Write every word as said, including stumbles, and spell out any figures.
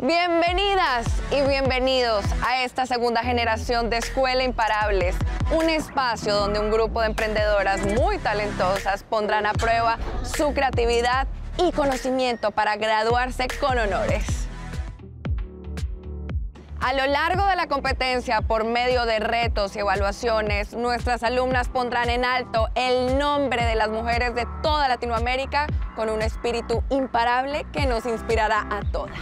Bienvenidas y bienvenidos a esta segunda generación de Escuela Imparables, un espacio donde un grupo de emprendedoras muy talentosas pondrán a prueba su creatividad y conocimiento para graduarse con honores. A lo largo de la competencia, por medio de retos y evaluaciones, nuestras alumnas pondrán en alto el nombre de las mujeres de toda Latinoamérica con un espíritu imparable que nos inspirará a todas.